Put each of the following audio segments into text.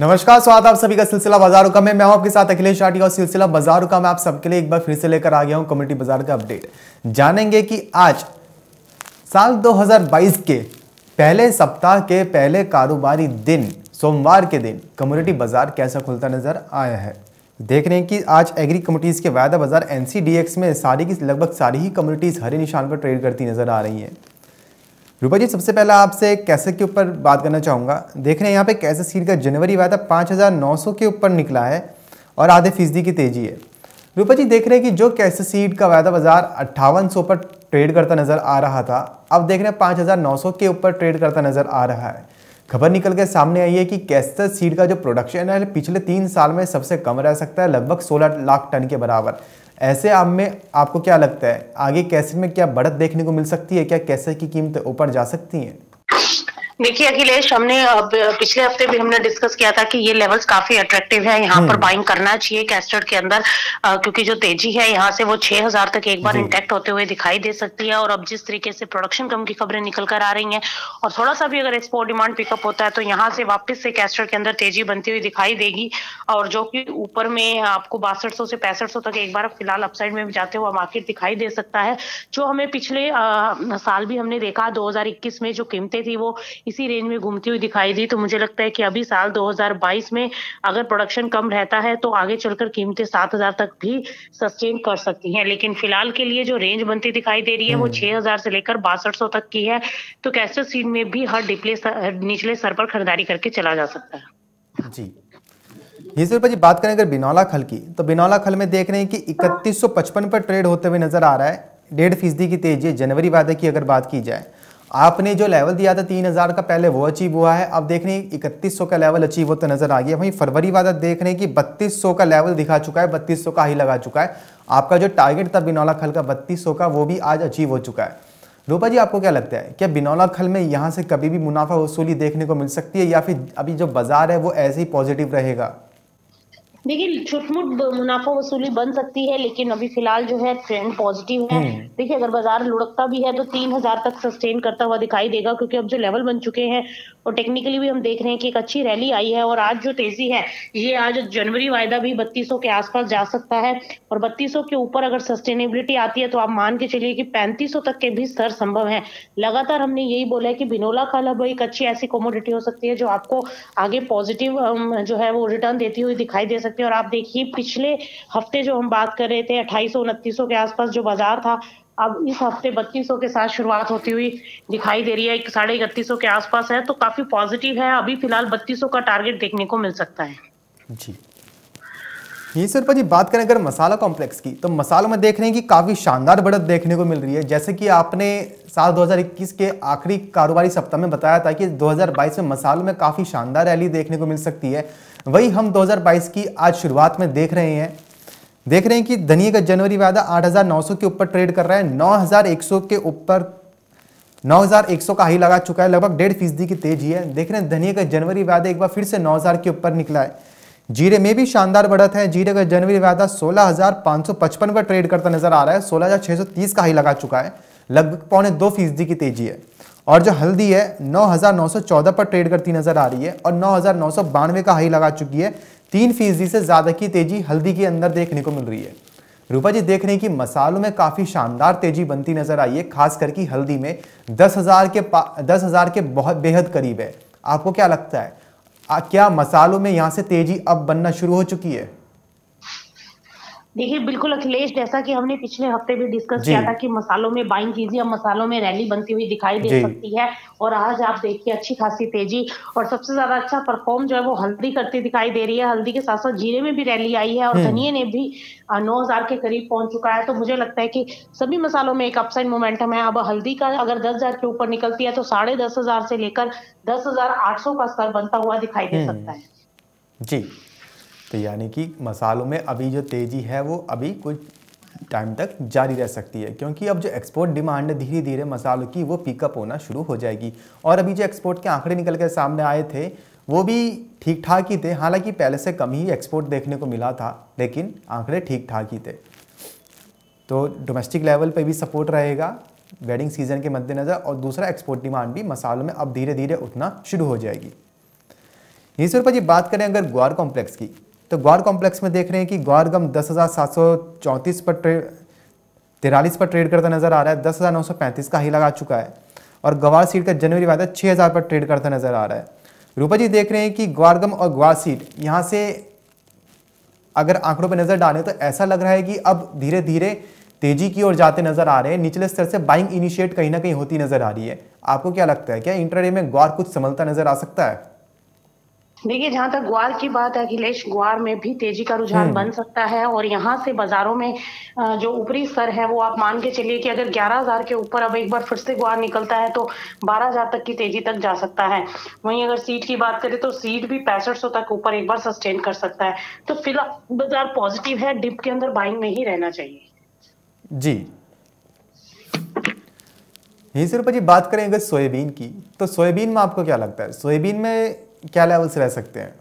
नमस्कार, स्वागत आप सभी का सिलसिला बाजार हुक्म में। मैं हूं आपके साथ अखिलेश राठिया और सिलसिला बाजार हुक्म में आप सबके लिए एक बार फिर से लेकर आ गया हूं कम्युनिटी बाजार का अपडेट। जानेंगे कि आज साल 2022 के पहले सप्ताह के पहले कारोबारी दिन सोमवार के दिन कम्युनिटी बाजार कैसा खुलता नजर आया है। देख रहे हैं कि आज एग्री कम्युनिटीज़ के वायदा बाजार NCDEX में लगभग सारी ही कम्युनिटीज़ हरे निशान पर ट्रेड करती नजर आ रही हैं। रूपा जी, सबसे पहले आपसे कैसे के ऊपर बात करना चाहूँगा। देख रहे हैं यहाँ पे कैसे सील का जनवरी वायदा 5,900 के ऊपर निकला है और आधे फीसदी की तेजी है। रूपा जी, देख रहे हैं कि जो कैसे सीड का वायदा बाजार 5,800 पर ट्रेड करता नज़र आ रहा था, अब देख रहे हैं 5,900 के ऊपर ट्रेड करता नज़र आ रहा है। खबर निकल के सामने आई है कि कैस्टर सीड का जो प्रोडक्शन है पिछले 3 साल में सबसे कम रह सकता है, लगभग 16 लाख टन के बराबर। ऐसे आप में आपको क्या लगता है, आगे कैसे में क्या बढ़त देखने को मिल सकती है? क्या कैसे की कीमतें ऊपर जा सकती हैं? देखिए अखिलेश, हमने पिछले हफ्ते भी हमने डिस्कस किया था कि ये लेवल्स काफी अट्रैक्टिव है, यहाँ पर बाइंग करना चाहिए कैस्टर्ड के अंदर, क्योंकि जो तेजी है यहाँ से वो 6,000 तक एक बार इंटैक्ट होते हुए दिखाई दे सकती है। और अब जिस तरीके से प्रोडक्शन कम की खबरें निकल कर आ रही हैं और थोड़ा सा भी अगर एक्सपोर्ट डिमांड पिकअप होता है तो यहाँ से वापस से कैस्टर्ड के अंदर तेजी बनती हुई दिखाई देगी, और जो कि ऊपर में आपको 6200 से 6500 तक एक बार फिलहाल अपसाइड में भी जाते हुए मार्केट दिखाई दे सकता है। जो हमें पिछले साल भी हमने देखा 2021 में जो कीमतें थी वो इसी रेंज में घूमती हुई दिखाई दी, तो मुझे लगता है कि अभी साल 2022 में अगर प्रोडक्शन कम रहता है तो आगे चलकर कीमतें 7,000 तक भी सस्टेन कर सकती हैं। लेकिन फिलहाल के लिए जो रेंज बनती दिखाई दे रही है वो 6,000 से लेकर 6,200 तक की है, तो कैस्टर सीड में भी हर निचले स्तर पर खरीदारी करके चला जा सकता है। जी, जी बात करें अगर बिनौला खल की, तो बिनौला खल में देख रहे हैं कि 3155 पर ट्रेड होते हुए नजर आ रहा है, 1.5 फीसदी की तेजी। जनवरी वादे की अगर बात की जाए, आपने जो लेवल दिया था 3,000 का पहले वो अचीव हुआ है, अब देख रहे हैं 3100 का लेवल अचीव होता नजर आ गया। वहीं फरवरी वादा देख रहे हैं कि 3200 का लेवल दिखा चुका है, 3200 का ही लगा चुका है। आपका जो टारगेट था बिनौला खल का 3200 का, वो भी आज अचीव हो चुका है। रूपा जी, आपको क्या लगता है, क्या बिनौला खल में यहाँ से कभी भी मुनाफा वसूली देखने को मिल सकती है या फिर अभी जो बाजार है वो ऐसे ही पॉजिटिव रहेगा? देखिए, छुटमुट मुनाफा वसूली बन सकती है, लेकिन अभी फिलहाल जो है ट्रेंड पॉजिटिव है। देखिए, अगर बाजार लुढ़कता भी है तो 3,000 तक सस्टेन करता हुआ दिखाई देगा, क्योंकि अब जो लेवल बन चुके हैं और टेक्निकली भी हम देख रहे हैं कि एक अच्छी रैली आई है। और आज जो तेजी है ये आज जनवरी वायदा भी 3200 के आसपास जा सकता है, और 3200 के ऊपर अगर सस्टेनेबिलिटी आती है तो आप मान के चलिए कि 3500 तक के भी स्तर संभव है। लगातार हमने यही बोला है कि बिनौला खल अब एक अच्छी ऐसी कॉमोडिटी हो सकती है जो आपको आगे पॉजिटिव जो है वो रिटर्न देती हुई दिखाई दे सकती है। और आप देखिए पिछले हफ्ते जो हम बात कर रहे थे 2,800-2,900 के आसपास जो बाजार था, अब इस हफ्ते 3,200 के साथ शुरुआत होती हुई दिखाई दे रही है, 3,350 के आसपास है, तो काफी पॉजिटिव है। अभी फिलहाल 3,200 का टारगेट देखने को मिल सकता है। जी, ये सर जी बात करें अगर मसाला कॉम्प्लेक्स की, तो मसालों में देख रहे हैं कि काफी शानदार बढ़त देखने को मिल रही है। जैसे कि आपने साल 2021 के आखिरी कारोबारी सप्ताह में बताया था कि 2022 में मसालों में काफी शानदार रैली देखने को मिल सकती है, वही हम 2022 की आज शुरुआत में देख रहे हैं कि धनिया का जनवरी वायदा 8,900 के ऊपर ट्रेड कर रहा है, 9,100 के ऊपर 9,100 का हाई लगा चुका है, लगभग 1.5 फीसदी की तेजी है। देख रहे हैं धनिया का जनवरी वायदा एक बार फिर से 9,000 के ऊपर निकला है। जीरे में भी शानदार बढ़त है, जीरे का जनवरी वायदा 16,555 पर ट्रेड करता नजर आ रहा है, 16,630 का हाई लगा चुका है, लगभग 0.25% की तेजी है। और जो हल्दी है 9,914 पर ट्रेड करती नजर आ रही है और 9,992 का हाई लगा चुकी है, 3% से ज़्यादा की तेजी हल्दी के अंदर देखने को मिल रही है। रूपा जी, देख रहे हैं कि मसालों में काफ़ी शानदार तेजी बनती नजर आई है, खास करके हल्दी में 10,000 के बहुत बेहद करीब है। आपको क्या लगता है, क्या मसालों में यहाँ से तेजी अब बनना शुरू हो चुकी है? देखिए बिल्कुल अखिलेश, जैसा कि हमने पिछले हफ्ते भी डिस्कस किया था कि मसालों में बाइंग कीजिए, अब मसालों में रैली बनती हुई दिखाई दे सकती है। और आज आप देखिए अच्छी खासी तेजी और सबसे ज्यादा अच्छा परफॉर्म जो है वो हल्दी करती दिखाई दे रही है। हल्दी के साथ साथ जीरे में भी रैली आई है और धनिया ने भी 9,000 के करीब पहुंच चुका है, तो मुझे लगता है कि सभी मसालों में एक अपसाइड मोमेंटम है। अब हल्दी का अगर 10,000 के ऊपर निकलती है तो 10,500 से लेकर 10,800 का स्तर बनता हुआ दिखाई दे सकता है। जी, तो यानी कि मसालों में अभी जो तेज़ी है वो अभी कुछ टाइम तक जारी रह सकती है, क्योंकि अब जो एक्सपोर्ट डिमांड है धीरे धीरे मसालों की वो पिकअप होना शुरू हो जाएगी। और अभी जो एक्सपोर्ट के आंकड़े निकल के सामने आए थे वो भी ठीक ठाक ही थे, हालांकि पहले से कम ही एक्सपोर्ट देखने को मिला था, लेकिन आंकड़े ठीक ठाक ही थे। तो डोमेस्टिक लेवल पर भी सपोर्ट रहेगा वेडिंग सीजन के मद्देनज़र, और दूसरा एक्सपोर्ट डिमांड भी मसालों में अब धीरे धीरे उठना शुरू हो जाएगी। जी स्वरूपा जी, बात करें अगर ग्वार कॉम्प्लेक्स की तो ग्वार कॉम्प्लेक्स में देख रहे हैं कि ग्वारगम 10,734 पर तिरालीस पर ट्रेड करता नजर आ रहा है, 10,935 का ही लगा चुका है और ग्वार सीड का जनवरी वायदा 6,000 पर ट्रेड करता नजर आ रहा है। रूपा जी देख रहे हैं कि ग्वारगम और ग्वार सीड यहाँ से अगर आंकड़ों पर नजर डालें तो ऐसा लग रहा है कि अब धीरे धीरे तेजी की ओर जाते नजर आ रहे हैं, निचले स्तर से बाइंग इनिशिएट कहीं ना कहीं होती नजर आ रही है। आपको क्या लगता है, क्या इंट्राडे में ग्वार कुछ संभलता नजर आ सकता है? देखिए, जहां तक ग्वार की बात है अखिलेश, ग्वार में भी तेजी का रुझान बन सकता है और यहाँ से बाजारों में जो ऊपरी स्तर है वो आप मान के चलिए कि अगर 11,000 के ऊपर अब एक बार फिर से ग्वार निकलता है तो 12,000 तक की तेजी तक जा सकता है। वहीं अगर सीड की बात करें तो सीड भी 6500 तक ऊपर एक बार सस्टेन कर सकता है। तो फिलहाल बाजार पॉजिटिव है, डिप के अंदर बाइंग में ही रहना चाहिए। जी यही सिर्फ जी, बात करें अगर सोयाबीन की तो सोयाबीन में आपको क्या लगता है, सोयाबीन में क्या लेवल्स रह सकते हैं?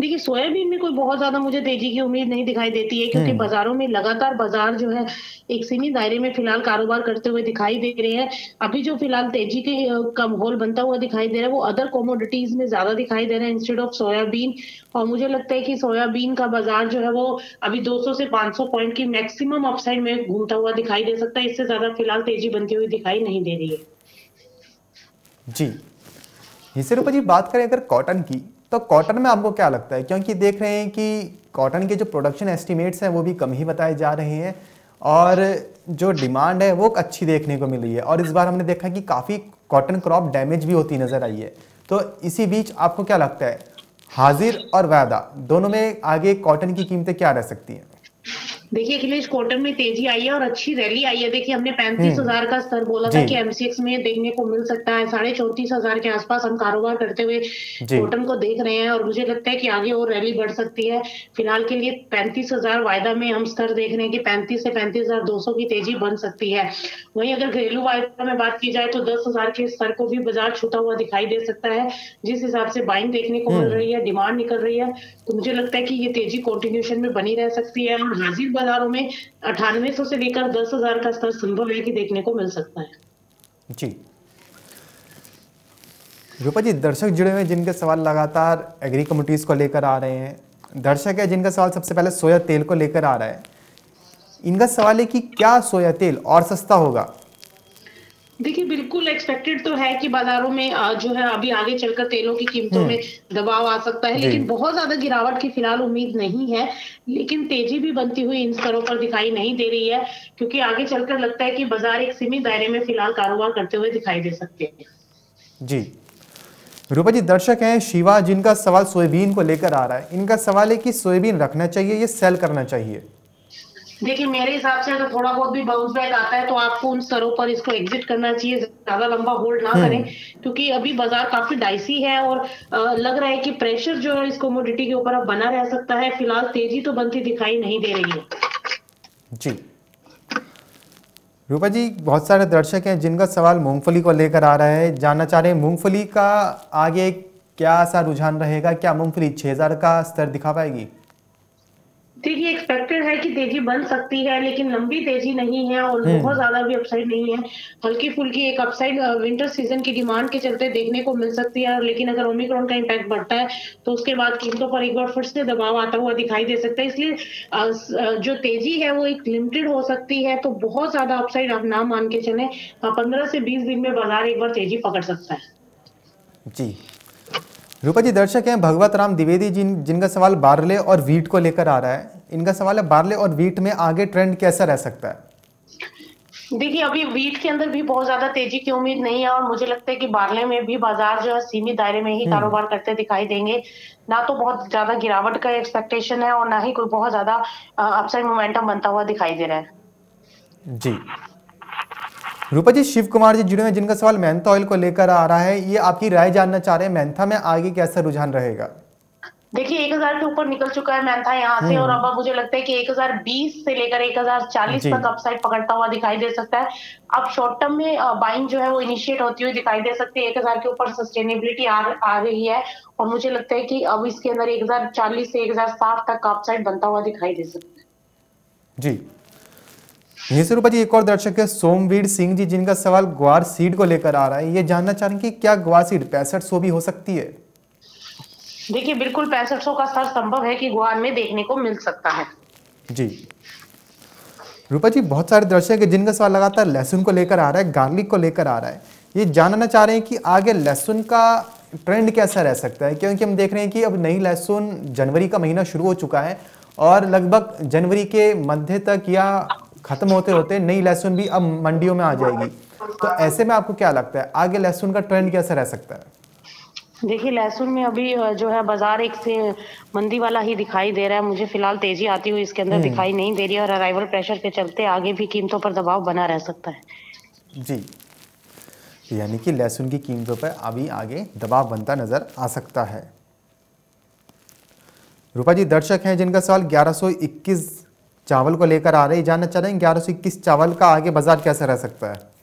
देखिए, सोयाबीन में कोई बहुत ज्यादा मुझे तेजी की उम्मीद नहीं दिखाई देती है क्योंकि बाजारों में लगातार बाजार जो है एक सीमित दायरे में फिलहाल कारोबार करते हुए दिखाई दे रहे हैं। अभी जो फिलहाल तेजी के कम होल बनता हुआ दिखाई दे रहा है वो अदर कॉमोडिटीज में ज्यादा दिखाई दे रहा है इंस्टेड ऑफ सोयाबीन। और मुझे लगता है कि सोयाबीन का बाजार जो है वो अभी 200 से 500 पॉइंट की मैक्सिमम अपसाइड में घूमता हुआ दिखाई दे सकता है, इससे ज्यादा फिलहाल तेजी बनती हुई दिखाई नहीं दे रही है। जी हिस्से जी, बात करें अगर कॉटन की तो कॉटन में आपको क्या लगता है, क्योंकि देख रहे हैं कि कॉटन के जो प्रोडक्शन एस्टिमेट्स हैं वो भी कम ही बताए जा रहे हैं और जो डिमांड है वो अच्छी देखने को मिल रही है और इस बार हमने देखा कि काफ़ी कॉटन क्रॉप डैमेज भी होती नज़र आई है। तो इसी बीच आपको क्या लगता है, हाजिर और वायदा दोनों में आगे कॉटन की कीमतें क्या रह सकती हैं? देखिए अखिलेश, कॉटन में तेजी आई है और अच्छी रैली आई है। देखिए, हमने 35,000 का स्तर बोला था कि एमसीएक्स में देखने को मिल सकता है, 34,500 के आसपास हम कारोबार करते हुए कॉटन को देख रहे हैं और मुझे लगता है कि आगे और रैली बढ़ सकती है। फिलहाल के लिए 35,000 वायदा में हम स्तर देख रहे हैं कि 35,000 से 35,200 की तेजी बन सकती है। वहीं अगर घरेलू वायदा में बात की जाए तो 10,000 के स्तर को भी बाजार छूता हुआ दिखाई दे सकता है। जिस हिसाब से बाइंग देखने को मिल रही है, डिमांड निकल रही है, तो मुझे लगता है कि ये तेजी कंटिन्यूएशन में बनी रह सकती है और हाजिर बाजारों में 9800 से लेकर 10,000 का स्तर संभव है कि देखने को मिल सकता है। जी रूपा जी, दर्शक जुड़े हुए जिनके सवाल लगातार एग्री कम्युनिटीज को लेकर आ रहे हैं, दर्शक है जिनका सवाल सबसे पहले सोया तेल को लेकर आ रहा है। इनका सवाल है कि क्या सोया तेल और सस्ता होगा? देखिए, बिल्कुल एक्सपेक्टेड तो है कि बाजारों में जो है अभी आगे चलकर तेलों की कीमतों में दबाव आ सकता है, लेकिन बहुत ज्यादा गिरावट की फिलहाल उम्मीद नहीं है। लेकिन तेजी भी बनती हुई इन स्तरों पर दिखाई नहीं दे रही है क्योंकि आगे चलकर लगता है कि बाजार एक सीमित दायरे में फिलहाल कारोबार करते हुए दिखाई दे सकते हैं। जी रूपा जी, दर्शक हैं शिवा जिनका सवाल सोयाबीन को लेकर आ रहा है। इनका सवाल है कि सोयाबीन रखना चाहिए या सेल करना चाहिए? देखिए, मेरे हिसाब से अगर थोड़ा बहुत भी बाउंस बैक आता है तो आपको उन स्तरों पर इसको एग्जिट करना चाहिए, ज्यादा लंबा होल्ड ना करें क्योंकि अभी बाजार काफी डाइसी है और लग रहा है कि प्रेशर जो है इस कमोडिटी के ऊपर अब बना रह सकता है। फिलहाल तेजी तो बनती दिखाई नहीं दे रही है। जी रूपा जी, बहुत सारे दर्शक हैं जिनका सवाल मूंगफली को लेकर आ रहा है, जानना चाह रहे हैं मूंगफली का आगे क्या सा रुझान रहेगा, क्या मूंगफली 6,000 का स्तर दिखा पाएगी? देखिए, एक्सपेक्टेड है कि तेजी बन सकती है लेकिन लंबी तेजी नहीं है और बहुत ज्यादा भी अपसाइड नहीं है। हल्की फुल्की एक अपसाइड विंटर सीजन की डिमांड के चलते देखने को मिल सकती है, लेकिन अगर ओमिक्रॉन का इंपैक्ट बढ़ता है तो उसके बाद कीमतों पर एक बार फिर से दबाव आता हुआ दिखाई दे सकता है। इसलिए जो तेजी है वो एक लिमिटेड हो सकती है, तो बहुत ज्यादा अपसाइड आप ना मान के चले। 15 से 20 दिन में बाजार एक बार तेजी पकड़ सकता है। जी रूपा जी, दर्शक हैं भगवत राम द्विवेदी जिनका सवाल बार्ले और वीट को लेकर आ रहा है। इनका सवाल है बार्ले और वीट में आगे ट्रेंड कैसा रह सकता है? देखिए, अभी वीट के अंदर भी बहुत ज्यादा तेजी की उम्मीद नहीं है और मुझे लगता है कि बार्ले में भी बाजार जो है सीमित दायरे में ही कारोबार करते दिखाई देंगे। ना तो बहुत ज्यादा गिरावट का एक्सपेक्टेशन है और ना ही कोई बहुत ज्यादा अपसाइड मोमेंटम बनता हुआ दिखाई दे रहा है। जी रूपा जी, शिव कुमार जी जुड़े हैं जिनका सवाल मेंथा ऑयल को लेकर आ रहा है। ये आपकी राय जानना चाह रहे हैं, मेंथा में आगे कैसा रुझान रहेगा? देखिए, 1000 के ऊपर निकल चुका है मेंथा यहाँ से और अब मुझे लगता है कि 1020 से लेकर 1040 तक अपसाइड पकड़ता हुआ दिखाई दे सकता है। अब शॉर्ट टर्म में बाइंग जो है वो इनिशिएट होती हुई दिखाई दे सकती है। 1000 के ऊपर सस्टेनेबिलिटी आ रही है और मुझे लगता है कि अब इसके अंदर 1040 से 1060 तक का अपसाइड बनता हुआ दिखाई दे सकता है। जी रूपा जी, एक और दर्शक है सोमवीर सिंह जी जिनका सवाल ग्वार सीड को लेकर आ रहा है। ये जानना चाह रहे हैं कि क्या ग्वार सीड 6500 भी हो सकती है? देखिए बिल्कुल 6500 का स्तर संभव है कि गुआन में देखने को मिल सकता है। जी रूपा जी, बहुत सारे दर्शक है जिनका सवाल लगातार लहसुन को लेकर आ रहा है, गार्लिक को लेकर आ रहा है, ये जानना चाह रहे हैं कि आगे लहसुन का ट्रेंड कैसा रह सकता है, क्योंकि हम देख रहे हैं कि अब नई लहसुन जनवरी का महीना शुरू हो चुका है और लगभग जनवरी के मध्य तक या खत्म होते होते नई लहसुन भी अब मंडियों में आ जाएगी, तो ऐसे में आपको क्या लगता है आगे लहसुन का ट्रेंड कैसा रह सकता है? देखिए लहसुन में अभी जो है बाजार एक से मंदी वाला ही दिखाई दे रहा है, मुझे फिलहाल तेजी आती हुई इसके अंदर दिखाई नहीं दे रही है और अराइवल प्रेशर के चलते आगे भी कीमतों पर दबाव बना रह सकता है। जी यानी कि लहसुन की कीमतों पर अभी आगे दबाव बनता नजर आ सकता है। रूपा जी, दर्शक हैं जिनका सवाल 1121 चावल को लेकर आ रहे हैं, जानना चाह रहे हैं 1121 चावल का आगे बाजार कैसा रह सकता है?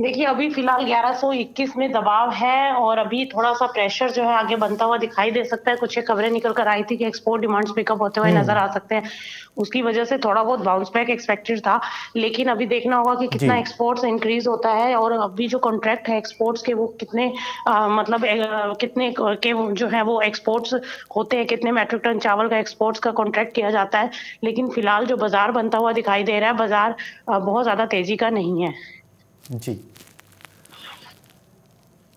देखिए अभी फिलहाल 1121 में दबाव है और अभी थोड़ा सा प्रेशर जो है आगे बनता हुआ दिखाई दे सकता है। कुछ खबरें निकल कर आई थी कि एक्सपोर्ट डिमांड्स पिकअप होते हुए नजर आ सकते हैं, उसकी वजह से थोड़ा बहुत बाउंस बैक एक्सपेक्टेड था, लेकिन अभी देखना होगा कि कितना एक्सपोर्ट्स इंक्रीज होता है और अभी जो कॉन्ट्रैक्ट है एक्सपोर्ट्स के वो कितने कितने के जो है वो एक्सपोर्ट्स होते हैं, कितने मेट्रिक टन चावल का एक्सपोर्ट्स का कॉन्ट्रैक्ट किया जाता है। लेकिन फिलहाल जो बाजार बनता हुआ दिखाई दे रहा है बाजार बहुत ज्यादा तेजी का नहीं है। जी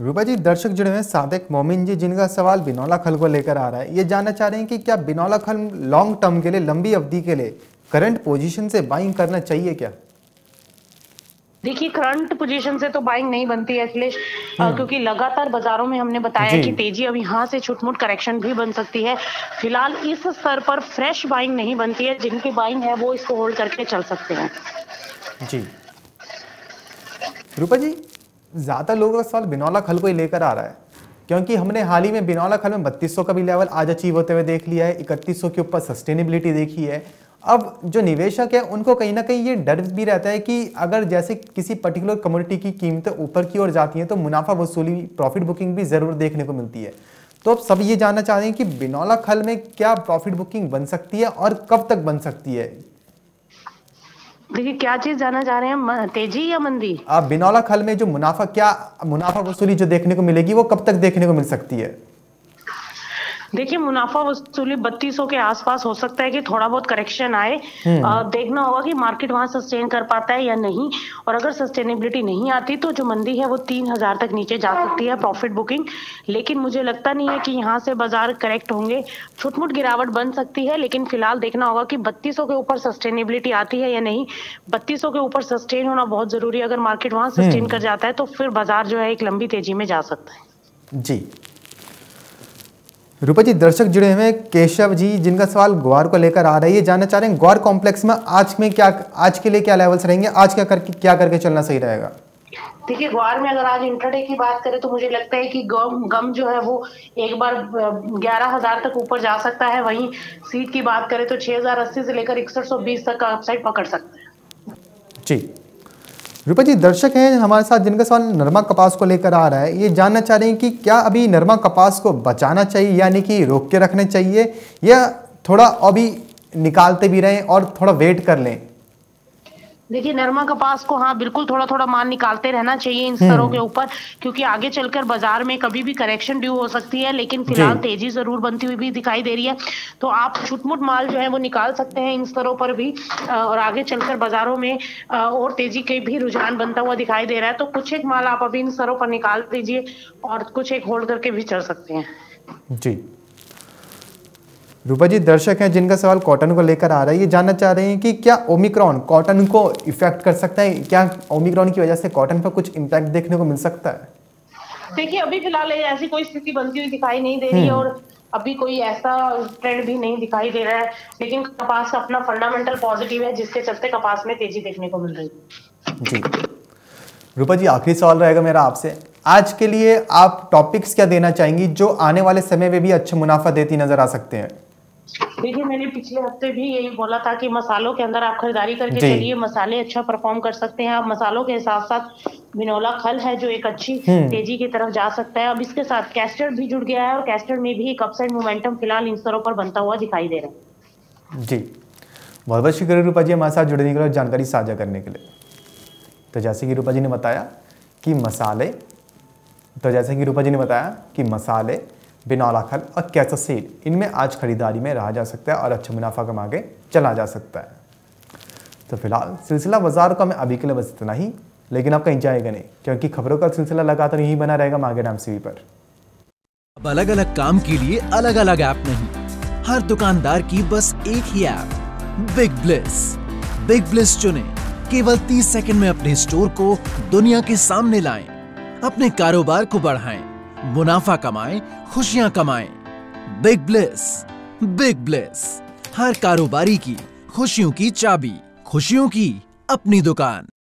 रूपा जी, दर्शक जुड़े हुए सादिक मोमिन जी जिनका सवाल बिनौला खल को लेकर आ रहा है, ये जानना चाह रहे हैं कि क्या बिनौला खल लॉन्ग टर्म के लिए, लंबी अवधि के लिए करंट पोजीशन से बाइंग करना चाहिए क्या? देखिए करंट पोजीशन से तो बाइंग नहीं बनती है अखिलेश, क्योंकि लगातार बाजारों में हमने बताया कि तेजी अब यहाँ से छुटमुट करेक्शन भी बन सकती है। फिलहाल इस स्तर पर फ्रेश बाइंग नहीं बनती है, जिनकी बाइंग है वो इसको होल्ड करके चल सकते हैं। जी रूपा जी, ज़्यादा लोगों का सवाल बिनौला खल को ही लेकर आ रहा है, क्योंकि हमने हाल ही में बिनौला खल में 3200 का भी लेवल आज अचीव होते हुए देख लिया है, 3100 के ऊपर सस्टेनेबिलिटी देखी है। अब जो निवेशक है उनको कहीं ना कहीं ये डर भी रहता है कि अगर जैसे किसी पर्टिकुलर कमोडिटी की कीमतें ऊपर की ओर जाती हैं तो मुनाफा वसूली, प्रॉफिट बुकिंग भी ज़रूर देखने को मिलती है। तो अब सब ये जानना चाह रहे हैं कि बिनौला खल में क्या प्रॉफिट बुकिंग बन सकती है और कब तक बन सकती है? देखिए क्या चीज जाना जा रहे हैं, तेजी या मंदी? आप बिनौला खल में जो मुनाफा, क्या मुनाफा वसूली जो देखने को मिलेगी वो कब तक देखने को मिल सकती है? देखिए मुनाफा वसूली 3200 के आसपास हो सकता है कि थोड़ा बहुत करेक्शन आए, देखना होगा कि मार्केट वहां सस्टेन कर पाता है या नहीं, और अगर सस्टेनेबिलिटी नहीं आती तो जो मंदी है वो 3000 तक नीचे जा सकती है प्रॉफिट बुकिंग। लेकिन मुझे लगता नहीं है कि यहाँ से बाजार करेक्ट होंगे, छुटमुट गिरावट बन सकती है, लेकिन फिलहाल देखना होगा कि 3200 के ऊपर सस्टेनेबिलिटी आती है या नहीं। 3200 के ऊपर सस्टेन होना बहुत जरूरी है, अगर मार्केट वहां सस्टेन कर जाता है तो फिर बाजार जो है एक लंबी तेजी में जा सकता है। जी रूपा जी, दर्शक जुड़े हुए केशव जी जिनका सवाल ग्वार को लेकर आ रहा है, ये जानना चाह रहे हैं ग्वार कॉम्प्लेक्स में क्या आज के लिए क्या लेवल्स रहेंगे, आज क्या करके चलना सही रहेगा? देखिए ग्वार में अगर आज इंट्राडे की बात करें तो मुझे लगता है कि गम जो है वो एक बार 11000 तक ऊपर जा सकता है, वहीं सीट की बात करें तो 6080 से लेकर 6120 तक का अपसाइड पकड़ सकते हैं। जी रूपा जी, दर्शक हैं हमारे साथ जिनका सवाल नरमा कपास को लेकर आ रहा है, ये जानना चाह रहे हैं कि क्या अभी नरमा कपास को बचाना चाहिए यानी कि रोक के रखना चाहिए या थोड़ा अभी निकालते भी रहें और थोड़ा वेट कर लें? देखिए नरमा कपास को हाँ बिल्कुल थोड़ा थोड़ा मान निकालते रहना चाहिए इन स्तरों के ऊपर, क्योंकि आगे चलकर बाजार में कभी भी करेक्शन ड्यू हो सकती है, लेकिन फिलहाल तेजी जरूर बनती हुई भी दिखाई दे रही है, तो आप छुटमुट माल जो है वो निकाल सकते हैं इन स्तरों पर भी, और आगे चलकर बाजारों में और तेजी के भी रुझान बनता हुआ दिखाई दे रहा है, तो कुछ एक माल आप अभी इन स्तरों पर निकाल दीजिए और कुछ एक होल्ड करके भी चल सकते हैं। जी रूपा जी, दर्शक हैं जिनका सवाल कॉटन को लेकर आ रहा है, ये जानना चाह रहे हैं कि क्या ओमिक्रॉन कॉटन को इफेक्ट कर सकता है, क्या ओमिक्रॉन की वजह से कॉटन पर कुछ इम्पैक्ट देखने को मिल सकता है? देखिए अभी फिलहाल ऐसी कोई स्थिति बनती हुई दिखाई नहीं दे रही है और अभी कोई ऐसा ट्रेंड भी नहीं दिखाई दे रहा है, लेकिन कपास का अपना फंडामेंटल पॉजिटिव है जिसके चलते कपास में तेजी देखने को मिल रही है। जी रूपा जी, आखिरी सवाल रहेगा मेरा आपसे, आज के लिए आप टॉपिक्स क्या देना चाहेंगी जो आने वाले समय में भी अच्छा मुनाफा देती नजर आ सकते हैं? देखिए मैंने पिछले हफ्ते भी यही बोला था कि मसालों के अंदर आप खरीदारी करके चलिए, मसाले अच्छा परफॉर्म कर सकते हैं। आप मसालों के साथ साथ बिनौला खल है जो एक अच्छी तेजी की तरफ जा सकता है, अब इसके साथ कैस्टर भी जुड़ गया है और कैस्टर में भी एक अपसाइड मोमेंटम फिलहाल इन स्तरों पर बनता हुआ दिखाई दे रहा है। जी बहुत बहुत शुक्रिया रूपा जी हमारे साथ जुड़ने के लिए, जानकारी साझा करने के लिए। तो जैसे कि रूपा जी ने बताया कि मसाले बिनौला खल और कैसा सीड, इनमें आज खरीदारी में रहा जा सकता है और अच्छा मुनाफा कमा के चला जा सकता है। तो फिलहाल सिलसिला बाजार का मैं अभी के लिए बस इतना ही, लेकिन आप कहीं जाएगा नहीं क्योंकि खबरों का सिलसिला लगातार यही बना रहेगा मार्केट एमसीवी पर। अब अलग अलग काम के लिए अलग अलग ऐप नहीं, हर दुकानदार की बस एक ही ऐप बिग ब्लिस चुने। केवल 30 सेकंड में अपने स्टोर को दुनिया के सामने लाएं, अपने कारोबार को बढ़ाएं, मुनाफा कमाएं, खुशियां कमाएं। बिग ब्लिस हर कारोबारी की खुशियों की चाबी, खुशियों की अपनी दुकान।